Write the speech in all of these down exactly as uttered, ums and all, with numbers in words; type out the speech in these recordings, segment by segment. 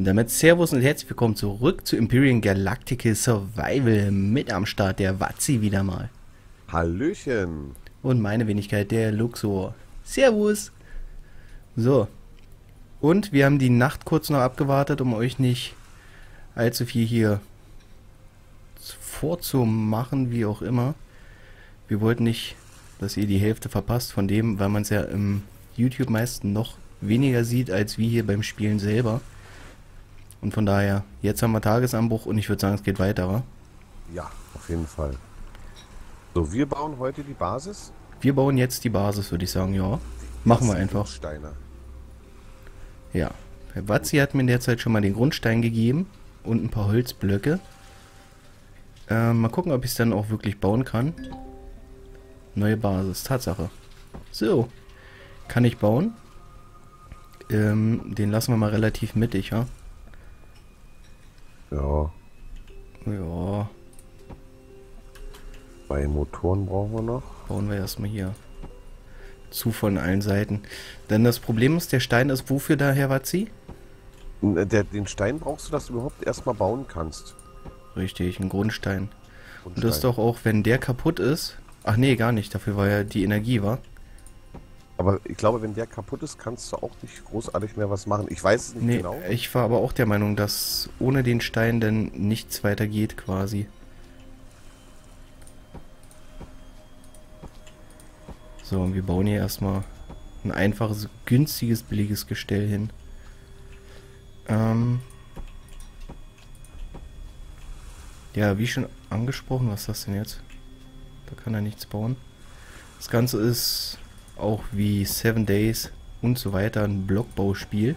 Und damit Servus und herzlich willkommen zurück zu Empyrion Galactic Survival, mit am Start der Wazi wieder mal. Hallöchen. Und meine Wenigkeit, der Luxor. Servus. So. Und wir haben die Nacht kurz noch abgewartet, um euch nicht allzu viel hier vorzumachen, wie auch immer. Wir wollten nicht, dass ihr die Hälfte verpasst von dem, weil man es ja im YouTube meistens noch weniger sieht, als wie hier beim Spielen selber. Und von daher, jetzt haben wir Tagesanbruch und ich würde sagen, es geht weiter, wa? Ja, auf jeden Fall. So, wir bauen heute die Basis? Wir bauen jetzt die Basis, würde ich sagen, ja. Machen wir einfach. Grundsteine. Ja. Herr Wazi hat mir in der Zeit schon mal den Grundstein gegeben und ein paar Holzblöcke. Äh, mal gucken, ob ich es dann auch wirklich bauen kann. Neue Basis, Tatsache. So. Kann ich bauen? Ähm, den lassen wir mal relativ mittig, ja? Ja. Ja. Bei Motoren brauchen wir noch. Bauen wir erstmal hier. Zu von allen Seiten. Denn das Problem ist, der Stein ist wofür da, Herr Wazi? Der, den Stein brauchst du, dass du überhaupt erstmal bauen kannst. Richtig, ein Grundstein. Grundstein. Und das ist doch auch, wenn der kaputt ist. Ach nee, gar nicht. Dafür war ja die Energie, wa? Aber ich glaube, wenn der kaputt ist, kannst du auch nicht großartig mehr was machen. Ich weiß es nicht nee, genau. Ich war aber auch der Meinung, dass ohne den Stein dann nichts weiter geht, quasi. So, und wir bauen hier erstmal ein einfaches, günstiges, billiges Gestell hin. Ähm ja, wie schon angesprochen, was ist das denn jetzt? Da kann er nichts bauen. Das Ganze ist auch wie Seven Days und so weiter ein Blockbauspiel.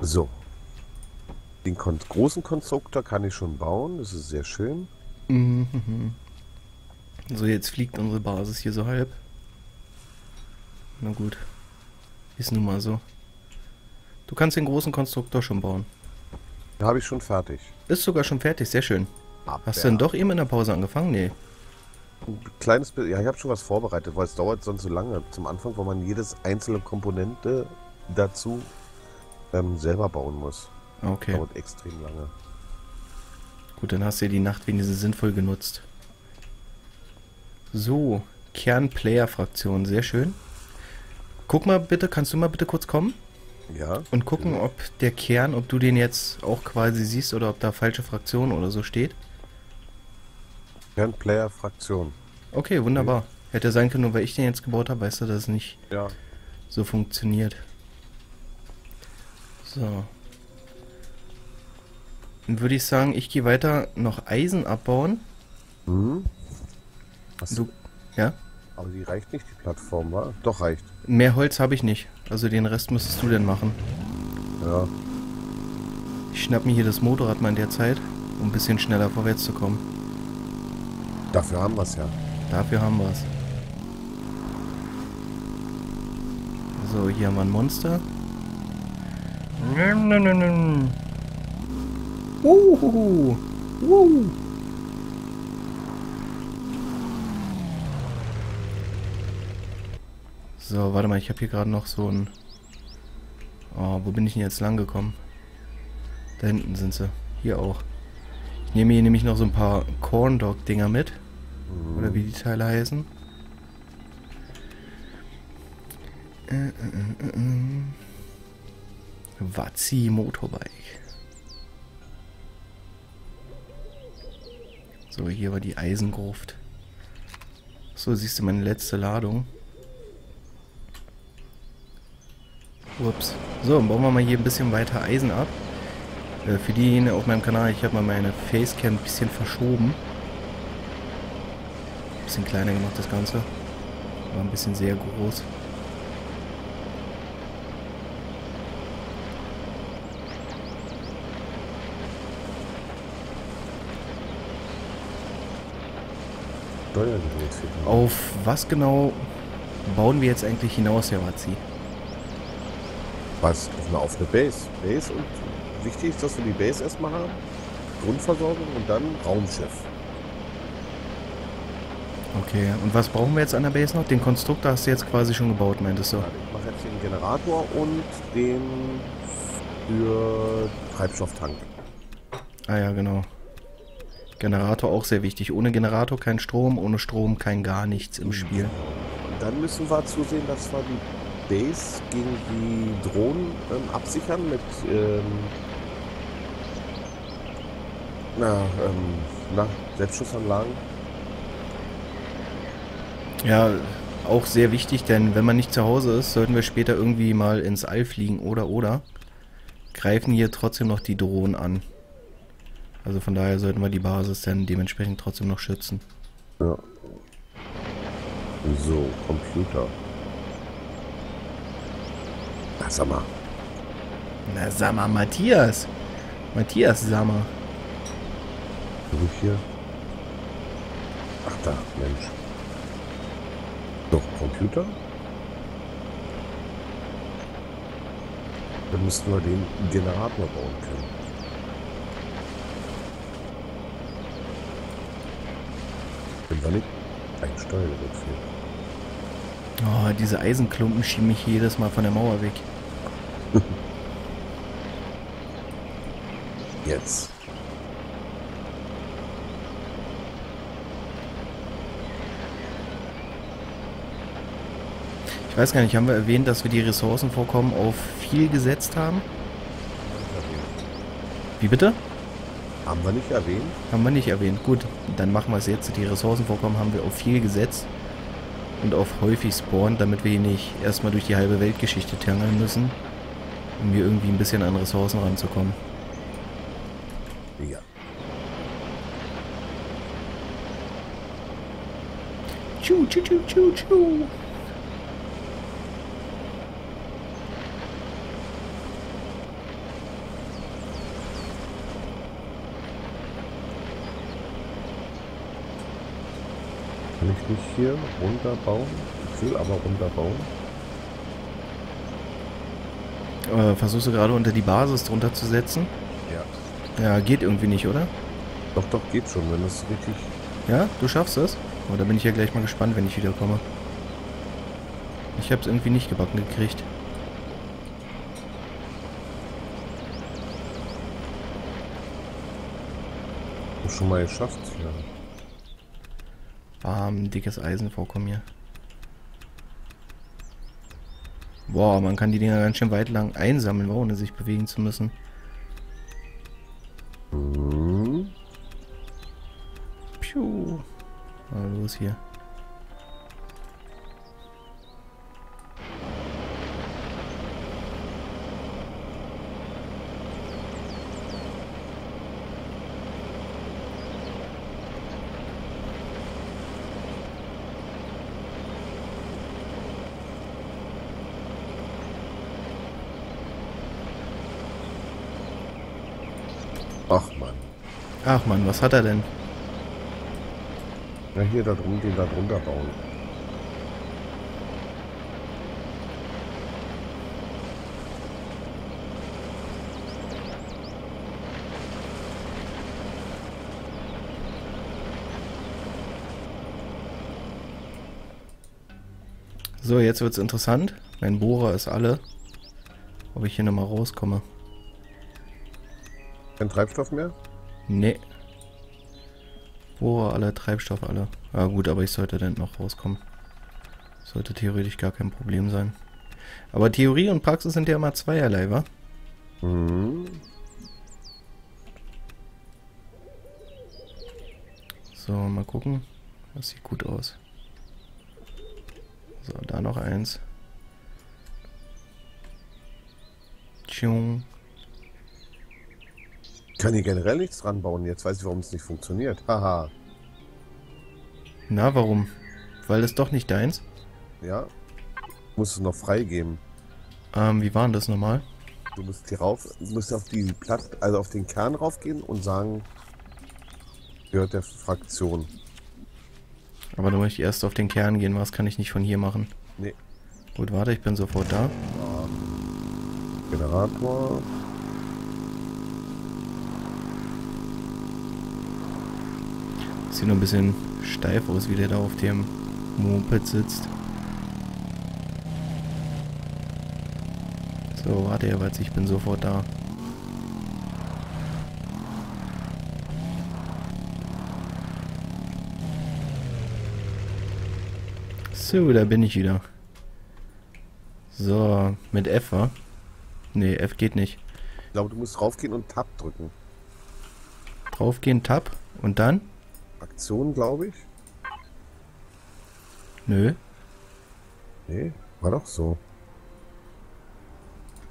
So. Den kon großen Konstruktor kann ich schon bauen. Das ist sehr schön. Mhm. So, jetzt fliegt unsere Basis hier so halb. Na gut. Ist nun mal so. Du kannst den großen Konstruktor schon bauen. Da habe ich schon fertig. Ist sogar schon fertig, sehr schön. Aber hast du denn doch eben in der Pause angefangen? Nee. Ein kleines bisschen, ja, ich habe schon was vorbereitet, weil es dauert sonst so lange. Zum Anfang, wo man jedes einzelne Komponente dazu ähm, selber bauen muss. Okay. Dauert extrem lange. Gut, dann hast du ja die Nacht wenigstens sinnvoll genutzt. So, Kern-Player-Fraktion, sehr schön. Guck mal bitte, kannst du mal bitte kurz kommen? Ja. Und gucken, genau. Ob der Kern, ob du den jetzt auch quasi siehst oder ob da falsche Fraktion oder so steht. Kern-Player-Fraktion. Okay, wunderbar. Okay. Hätte sein können, nur weil ich den jetzt gebaut habe, weißt du, dass es nicht ja. so funktioniert. So. Dann würde ich sagen, ich gehe weiter noch Eisen abbauen. Hm. Was? Du, ja? Aber die reicht nicht, die Plattform, wa? Doch, reicht. Mehr Holz habe ich nicht. Also den Rest müsstest du denn machen. Ja. Ich schnapp mir hier das Motorrad mal in der Zeit, um ein bisschen schneller vorwärts zu kommen. Dafür haben wir es ja. Dafür haben wir es. So, hier haben wir ein Monster. Uhuhu. Uhuhu. So, warte mal, ich habe hier gerade noch so ein... Oh, wo bin ich denn jetzt lang gekommen? Da hinten sind sie. Hier auch. Ich nehme hier nämlich noch so ein paar Corn-Dog-Dinger mit. Mhm. Oder wie die Teile heißen. Äh, äh, äh, äh. Wazi Motorbike. So, hier war die Eisengruft. So, siehst du meine letzte Ladung. Ups. So, dann bauen wir mal hier ein bisschen weiter Eisen ab. Äh, für diejenigen auf meinem Kanal, ich habe mal meine Facecam ein bisschen verschoben. Ein bisschen kleiner gemacht das Ganze. War ein bisschen sehr groß. Auf was genau bauen wir jetzt eigentlich hinaus, Herr Wazi? Was? Auf eine Base. Base und wichtig ist, dass wir die Base erstmal haben, Grundversorgung und dann Raumschiff. Okay, und was brauchen wir jetzt an der Base noch? Den Konstruktor hast du jetzt quasi schon gebaut, meintest du? Ja, ich mache jetzt den den Generator und den für Treibstofftank. Ah ja, genau. Generator auch sehr wichtig. Ohne Generator kein Strom, ohne Strom kein gar nichts im Spiel. Und dann müssen wir zusehen, dass wir die Base gegen die Drohnen ähm, absichern mit ähm, na, ähm, na, Selbstschussanlagen. Ja, auch sehr wichtig, denn wenn man nicht zu Hause ist, sollten wir später irgendwie mal ins All fliegen oder oder greifen hier trotzdem noch die Drohnen an. Also von daher sollten wir die Basis dann dementsprechend trotzdem noch schützen. Ja. So, Computer. Na, sag mal. Na, sag mal, Matthias. Matthias, sag mal. Ruf hier. Ach da, Mensch. Doch, Computer. Dann müssten wir den Generator bauen können. Nicht ein Steuer wird. Oh, diese Eisenklumpen schieben mich jedes Mal von der Mauer weg. Jetzt. Ich weiß gar nicht, haben wir erwähnt, dass wir die Ressourcenvorkommen auf viel gesetzt haben? Wie bitte? Haben wir nicht erwähnt? Haben wir nicht erwähnt. Gut, dann machen wir es jetzt. Die Ressourcenvorkommen haben wir auf viel gesetzt und auf häufig spawnen, damit wir hier nicht erstmal durch die halbe Weltgeschichte tangeln müssen, um hier irgendwie ein bisschen an Ressourcen ranzukommen. Ja. Tschu, tschu, tschu, tschu, tschu. Ich will hier runterbauen. Ich will aber runterbauen. Äh, versuchst du gerade unter die Basis drunter zu setzen? Ja. Ja, geht irgendwie nicht, oder? Doch, doch, geht schon, wenn das richtig... Ja, du schaffst es? Oh, da bin ich ja gleich mal gespannt, wenn ich wiederkomme. Ich hab's irgendwie nicht gebacken gekriegt. Hab schon mal geschafft, ja. Warm, dickes Eisen vorkommen hier. Boah, man kann die Dinger ganz schön weit lang einsammeln, ohne sich bewegen zu müssen. Hm. Piu. Na, los hier. Ach man. Ach man, was hat er denn? Na hier, da drunter, den da drunter bauen. So, jetzt wird's interessant. Mein Bohrer ist alle. Ob ich hier nochmal rauskomme. Kein Treibstoff mehr? Nee. Bohrer alle, Treibstoff alle. Ah gut, aber ich sollte dann noch rauskommen. Sollte theoretisch gar kein Problem sein. Aber Theorie und Praxis sind ja immer zweierlei, wa? Mhm. So, mal gucken. Das sieht gut aus. So, da noch eins. Tschung. Ich kann hier generell nichts ranbauen. Jetzt weiß ich, warum es nicht funktioniert. Haha. Na, warum? Weil das doch nicht deins? Ja. Muss es noch freigeben. Ähm, wie war denn das nochmal? Du musst hier rauf, du musst auf die Platte, also auf den Kern raufgehen und sagen, gehört der Fraktion. Aber du möchtest erst auf den Kern gehen, was kann ich nicht von hier machen? Nee. Gut, warte, ich bin sofort da. Ähm, Generator. Sieht nur ein bisschen steif aus, wie der da auf dem Moped sitzt. So, warte ja, weil ich bin sofort da. So, da bin ich wieder. So, mit F, wa? Ne, F geht nicht. Ich glaube, du musst raufgehen und Tab drücken. Draufgehen, Tab und dann? Aktion, glaube ich. Nö. Nee, war doch so.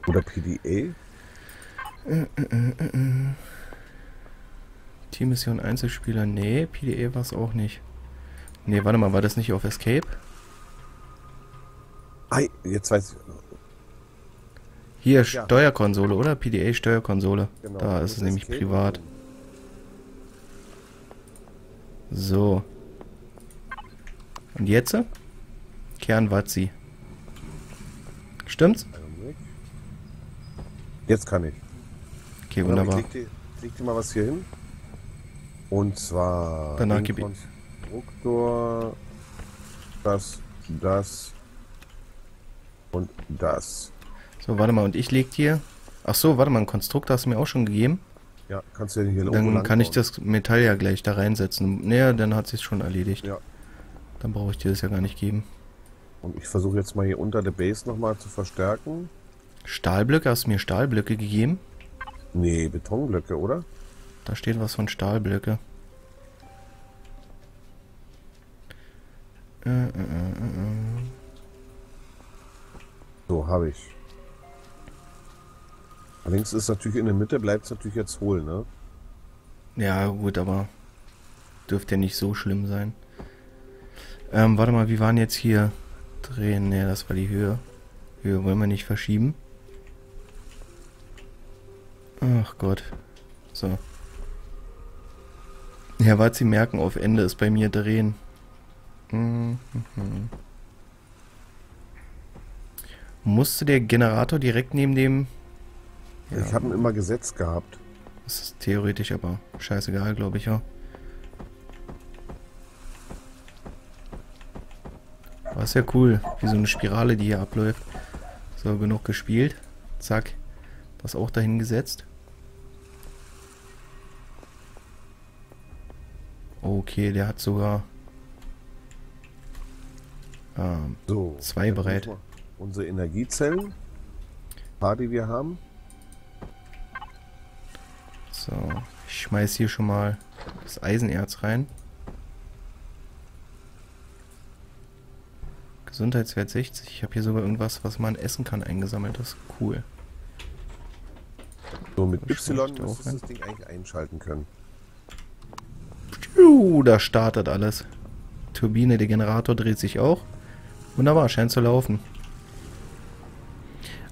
Oder P D A? Äh, äh, äh, äh. Teammission Einzelspieler, nee, P D A war es auch nicht. Nee, warte mal, war das nicht auf Escape? Ei, jetzt weiß ich. Hier, ja. Steuerkonsole, oder? P D A Steuerkonsole. Genau, da ist es nämlich Escape privat. So. Und jetzt? Kern Wazi. Stimmt's? Jetzt kann ich. Okay, genau, wunderbar. Ich leg dir, leg dir mal was hier hin. Und zwar... Danach gebe ich... Konstruktor... Das, das... Und das. So, warte mal, und ich leg dir... Ach so, warte mal, ein Konstruktor hast du mir auch schon gegeben. Ja, kannst du ja hier oben. Dann kann ich das Metall ja gleich da reinsetzen. Naja, dann hat sich's schon erledigt. Ja. Dann brauche ich dir das ja gar nicht geben. Und ich versuche jetzt mal hier unter der Base nochmal zu verstärken. Stahlblöcke? Hast du mir Stahlblöcke gegeben? Nee, Betonblöcke, oder? Da steht was von Stahlblöcke. Äh, äh, äh, äh. So, habe ich. Allerdings ist natürlich in der Mitte, bleibt es natürlich jetzt hohl, ne? Ja, gut, aber dürfte ja nicht so schlimm sein. Ähm, warte mal, wie waren jetzt hier drehen? Ne, das war die Höhe. Höhe wollen wir nicht verschieben. Ach Gott. So. Ja, was Sie merken, auf Ende ist bei mir drehen. Mhm. Musste der Generator direkt neben dem... Ja. Ich habe ihn immer gesetzt gehabt. Das ist theoretisch aber scheißegal, glaube ich, ja. Aber ist ja cool, wie so eine Spirale, die hier abläuft. So, genug gespielt. Zack. Das auch dahin gesetzt. Okay, der hat sogar... Ähm, so, zwei bereit. Unsere Energiezellen. Ein paar, die wir haben. So, ich schmeiß hier schon mal das Eisenerz rein. Gesundheitswert sechzig. Ich habe hier sogar irgendwas, was man essen kann, eingesammelt. Das ist cool. So, mit Y müsstest du das Ding eigentlich einschalten können. Piu, da startet alles. Turbine, der Generator dreht sich auch. Wunderbar, scheint zu laufen.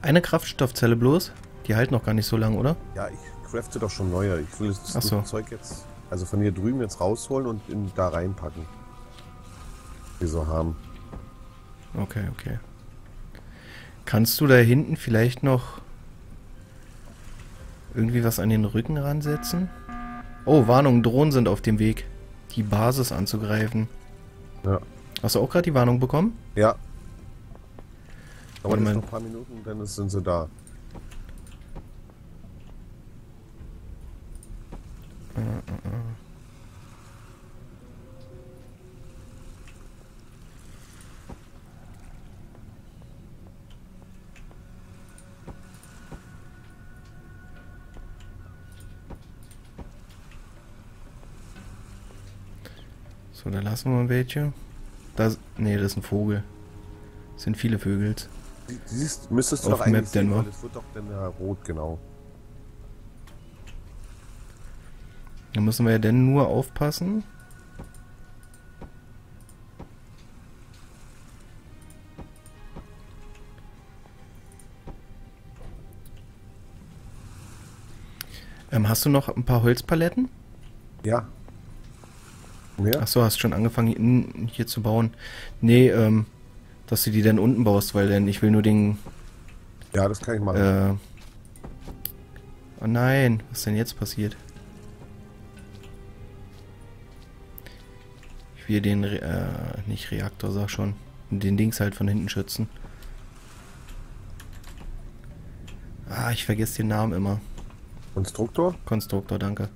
Eine Kraftstoffzelle bloß. Die halten noch gar nicht so lange, oder? Ja, ich crafte doch schon neuer. Ich will das so Zeug jetzt, also von hier drüben jetzt rausholen und in, da reinpacken. Wir so haben. Okay, okay. Kannst du da hinten vielleicht noch irgendwie was an den Rücken ransetzen? Oh, Warnung, Drohnen sind auf dem Weg, die Basis anzugreifen. Ja. Hast du auch gerade die Warnung bekommen? Ja. Aber das ist noch ein paar Minuten, dann sind sie da. So, da lassen wir mal welche. Das, nee, das ist ein Vogel. Das sind viele Vögel. Siehst, müsstest du auf doch eigentlich sehen, weil es wird doch dann rot, genau. Da müssen wir ja denn nur aufpassen. Ähm, hast du noch ein paar Holzpaletten? Ja. Ja. Achso, hast schon angefangen hier zu bauen. Nee, ähm, dass du die dann unten baust, weil denn ich will nur den... Ja, das kann ich machen. Äh, oh nein, was ist denn jetzt passiert? Ich will den, Re äh, nicht Reaktor, sag schon, den Dings halt von hinten schützen. Ah, ich vergesse den Namen immer. Konstruktor? Konstruktor, danke.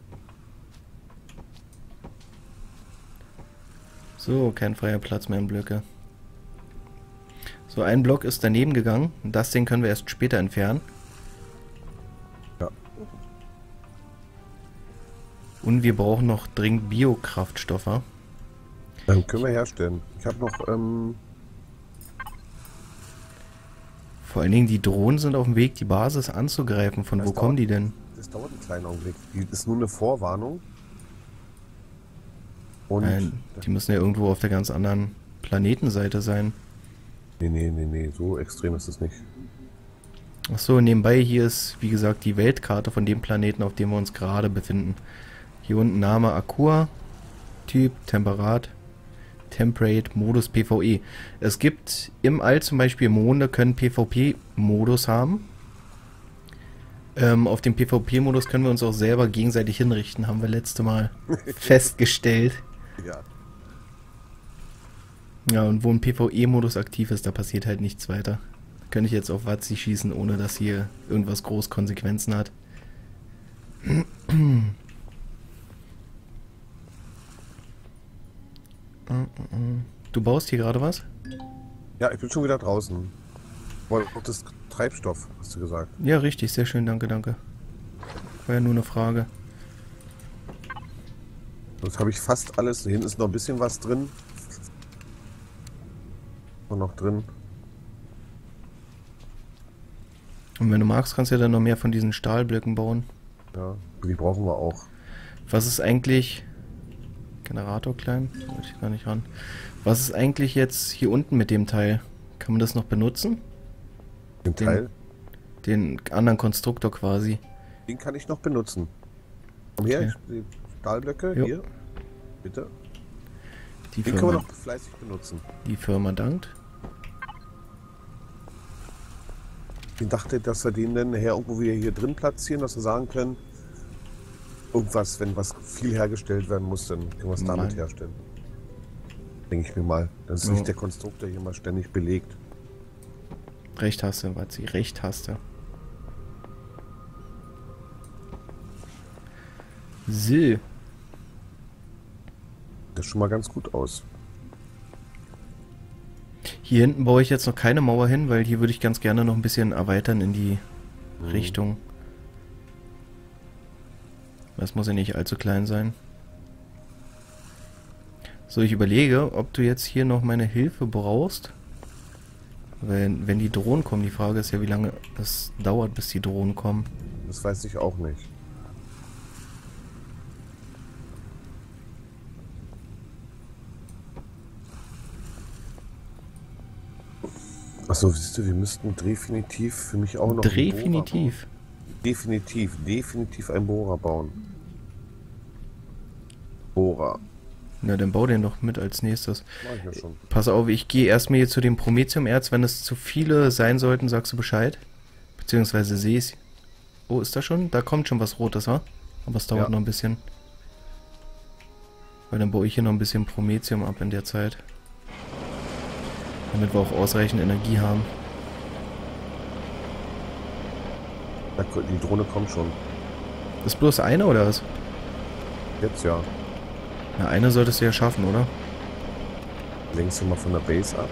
So, kein freier Platz mehr in Blöcke. So, ein Block ist daneben gegangen. Das Ding können wir erst später entfernen. Ja. Und wir brauchen noch dringend Biokraftstoffe. Dann können wir herstellen. Ich habe noch... Ähm Vor allen Dingen die Drohnen sind auf dem Weg, die Basis anzugreifen. Von das wo dauert, kommen die denn? Das dauert einen kleinen Augenblick. Das ist nur eine Vorwarnung. Und nein, die müssen ja irgendwo auf der ganz anderen Planetenseite sein. Nee, nee, nee, nee, so extrem ist es nicht. Achso, nebenbei hier ist, wie gesagt, die Weltkarte von dem Planeten, auf dem wir uns gerade befinden. Hier unten Name Akua, Typ, Temperat, Temperate, Modus PvE. Es gibt im All zum Beispiel Monde, können PvP-Modus haben. Ähm, auf dem PvP-Modus können wir uns auch selber gegenseitig hinrichten, haben wir letzte Mal festgestellt. Ja. Ja, und wo ein PvE-Modus aktiv ist, da passiert halt nichts weiter. Könnte ich jetzt auf Wazi schießen, ohne dass hier irgendwas groß Konsequenzen hat. Du baust hier gerade was? Ja, ich bin schon wieder draußen. Wollte das Treibstoff, hast du gesagt. Ja, richtig, sehr schön, danke, danke. War ja nur eine Frage. Jetzt habe ich fast alles. Hier hinten ist noch ein bisschen was drin. Noch drin. Und wenn du magst, kannst du ja dann noch mehr von diesen Stahlblöcken bauen. Ja, die brauchen wir auch. Was ist eigentlich... Generator klein? Wollte ich gar nicht ran. Was ist eigentlich jetzt hier unten mit dem Teil? Kann man das noch benutzen? Den Teil? Den anderen Konstruktor quasi. Den kann ich noch benutzen. Komm her, die Stahlblöcke, jo. Hier. Bitte. Die den Firma. Können wir noch fleißig benutzen. Die Firma dankt. Ich dachte, dass wir den dann nachher irgendwo wieder hier drin platzieren, dass wir sagen können, irgendwas, wenn was viel hergestellt werden muss, dann können wir es damit herstellen. Denke ich mir mal. Dann ist ja nicht der Konstruktor hier mal ständig belegt. Recht hast du, Wazi, recht hast du. So. Das schon mal ganz gut aus. Hier hinten baue ich jetzt noch keine Mauer hin, weil hier würde ich ganz gerne noch ein bisschen erweitern in die hm. Richtung. Das muss ja nicht allzu klein sein. So, ich überlege, ob du jetzt hier noch meine Hilfe brauchst. Wenn, wenn die Drohnen kommen, die Frage ist ja, wie lange es dauert, bis die Drohnen kommen. Das weiß ich auch nicht. Achso, siehst du, wir müssten definitiv für mich auch noch definitiv. Einen Bohrer bauen. Definitiv, definitiv einen Bohrer bauen. Bohrer. Na, dann bau den doch mit als nächstes. Mach ich ja schon. Pass auf, ich gehe erstmal hier zu dem Promethium-Erz. Wenn es zu viele sein sollten, sagst du Bescheid. Beziehungsweise sehe ich. Oh, ist da schon? Da kommt schon was Rotes, wa? Aber es dauert ja noch ein bisschen. Weil dann baue ich hier noch ein bisschen Promethium ab in der Zeit. Damit wir auch ausreichend Energie haben. Die Drohne kommt schon. Ist bloß eine oder was? Jetzt ja. Na, eine solltest du ja schaffen, oder? Lenkst du mal von der Base ab.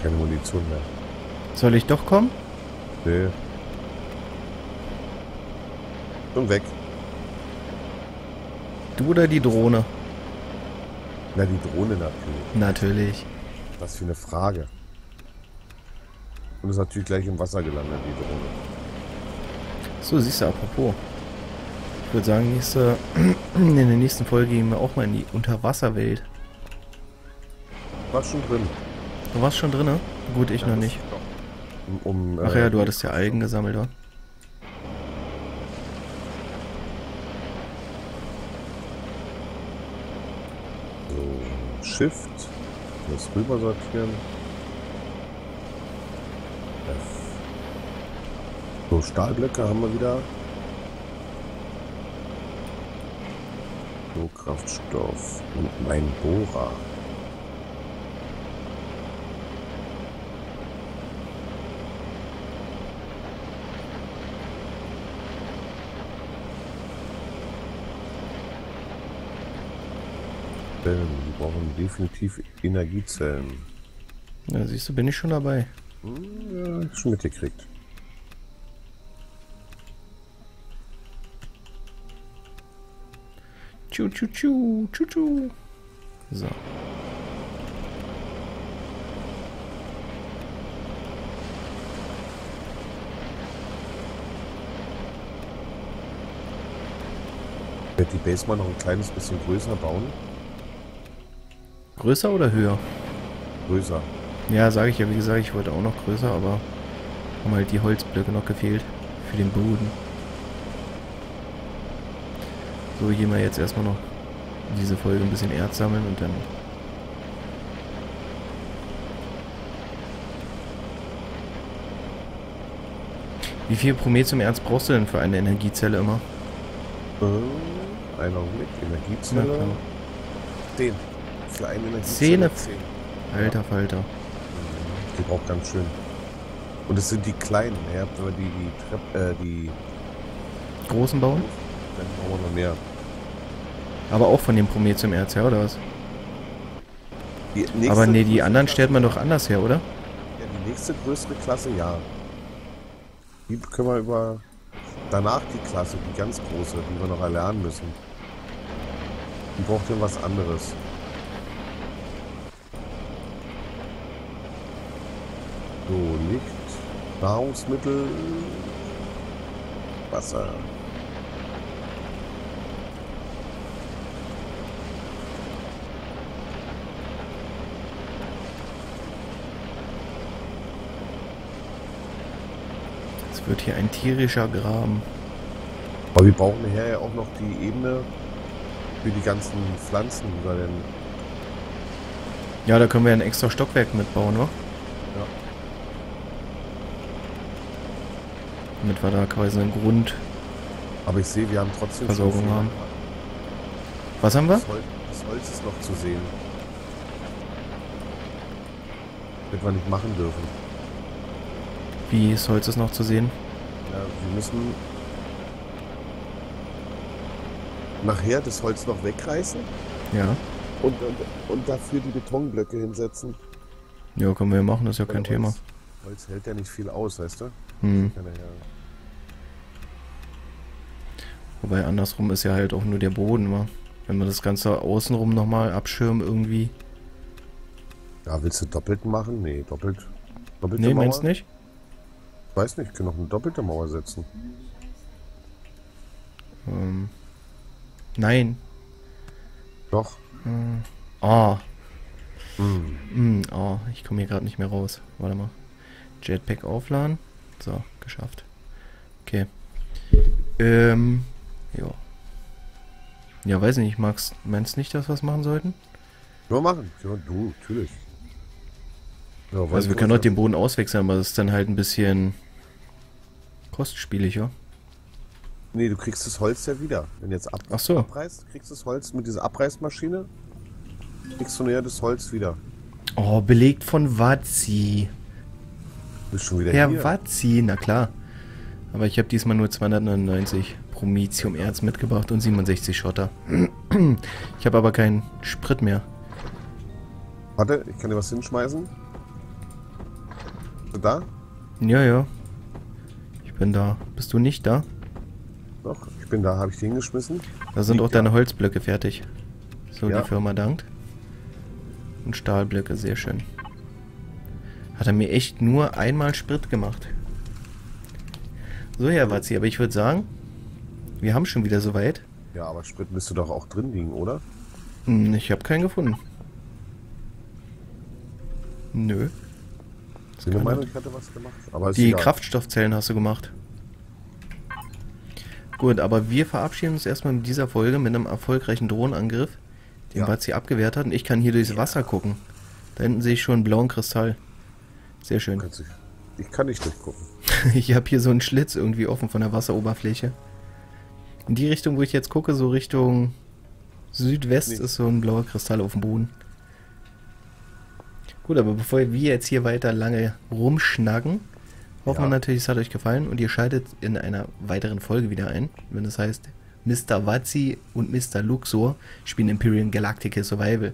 Keine Munition mehr. Soll ich doch kommen? Nee. Und weg. Du oder die Drohne? Na, die Drohne natürlich. Natürlich. Was für eine Frage. Und ist natürlich gleich im Wasser gelandet, die Drohne. So, siehst du, apropos. Ich würde sagen, nächste, in der nächsten Folge gehen wir auch mal in die Unterwasserwelt. War schon drin. Du warst schon drin, ne? Gut, ich ja, noch nicht. Um, um, Ach ja, du hattest ja Algen gesammelt, oder? So, Shift. Das rüber sortieren. So, Stahlblöcke haben wir wieder. So, Kraftstoff und mein Bohrer. Wir brauchen definitiv Energiezellen. Ja, siehst du, bin ich schon dabei. Ja, ich schon mitgekriegt. Tschu, tschu, tschu, tschu, tschu. So. Ich werde die Base mal noch ein kleines bisschen größer bauen. Größer oder höher? Größer. Ja, sage ich ja. Wie gesagt, ich wollte auch noch größer, aber haben halt die Holzblöcke noch gefehlt für den Boden. So, hier mal jetzt erstmal noch diese Folge ein bisschen Erz sammeln und dann... Wie viel Promethium-Erz brauchst du denn für eine Energiezelle immer? Äh, ein Augenblick, Energiezelle... Den. Für eine Energiezelle. zehn. Alter Falter. Die braucht ganz schön. Und es sind die kleinen, ja, aber die, die Treppe, äh, die... Großen bauen? Dann brauchen wir noch mehr. Aber auch von dem Promethium-Erz her, oder was? Aber ne, die anderen stellt man doch anders her, oder? Ja, die nächste größere Klasse, ja. Die können wir über... Danach die Klasse, die ganz große, die wir noch erlernen müssen. Die braucht dann was anderes. So, Licht, Nahrungsmittel, Wasser. Es wird hier ein tierischer Graben. Aber wir brauchen nachher ja auch noch die Ebene für die ganzen Pflanzen. Oder denn ja, da können wir ein extra Stockwerk mitbauen, oder? Ja. Damit wir da quasi einen Grund. Aber ich sehe, wir haben trotzdem Versorgung haben. Was haben wir? Das Holz, das Holz ist noch zu sehen. Wird wir nicht machen dürfen. Wie ist Holz ist noch zu sehen? Ja, wir müssen nachher das Holz noch wegreißen. Ja. Und, und, und dafür die Betonblöcke hinsetzen. Ja, können wir machen, das ist ja kein Thema. Holz hält ja nicht viel aus, weißt du? Hm. Wobei andersrum ist ja halt auch nur der Boden, wa? Wenn wir das Ganze außenrum nochmal abschirmen irgendwie. Ja, willst du doppelt machen? Nee, doppelt. Doppelte nee, Mauer? Meinst du nicht? Weiß nicht, ich kann noch eine doppelte Mauer setzen. Ähm. Nein. Doch. Hm. Oh. Hm. Hm, oh, ich komme hier gerade nicht mehr raus. Warte mal. Jetpack aufladen. So, geschafft. Okay. Ähm, ja. Ja, weiß nicht, Max, meinst du nicht, dass wir was machen sollten? Ja, machen. Ja, du, natürlich. Ja, also wir können auch den Boden auswechseln, aber das ist dann halt ein bisschen kostspielig, ja? Nee, du kriegst das Holz ja wieder. Wenn du jetzt ab Ach so. abreißt, kriegst du das Holz mit dieser Abreißmaschine, kriegst du näher das Holz wieder. Oh, belegt von Wazi. Bist schon wieder hier. Wazi, na klar. Aber ich habe diesmal nur zweihundertneunundneunzig Promethium-Erz mitgebracht und siebenundsechzig Schotter. Ich habe aber keinen Sprit mehr. Warte, ich kann dir was hinschmeißen. Bist du da? Ja, ja. Ich bin da. Bist du nicht da? Doch, ich bin da. Habe ich die hingeschmissen? Da sind Liegt auch deine ja. Holzblöcke fertig. So, ja. Die Firma dankt. Und Stahlblöcke, sehr schön. Hat er mir echt nur einmal Sprit gemacht. So, Herr Wazi, aber ich würde sagen, wir haben schon wieder soweit. Ja, aber Sprit müsste doch auch drin liegen, oder? Ich habe keinen gefunden. Nö. Ich bin der Meinung, ich hatte was gemacht. Aber die Kraftstoffzellen hast du gemacht. Gut, aber wir verabschieden uns erstmal mit dieser Folge mit einem erfolgreichen Drohnenangriff, den ja. Wazi abgewehrt hat. Und ich kann hier durchs Wasser gucken. Da hinten sehe ich schon einen blauen Kristall. Sehr schön. Ich kann nicht durchgucken. Ich habe hier so einen Schlitz irgendwie offen von der Wasseroberfläche. In die Richtung, wo ich jetzt gucke, so Richtung Südwest, nee, ist so ein blauer Kristall auf dem Boden. Gut, aber bevor wir jetzt hier weiter lange rumschnacken, hoffen wir natürlich, es hat euch gefallen und ihr schaltet in einer weiteren Folge wieder ein, wenn es heißt, Mister Wazi und Mister Luxor spielen Empyrion Galactic Survival.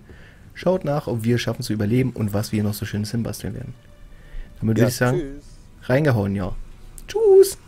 Schaut nach, ob wir schaffen zu überleben und was wir noch so schönes hinbasteln werden. Damit ja, würde ich sagen, tschüss. Reingehauen, ja. Tschüss!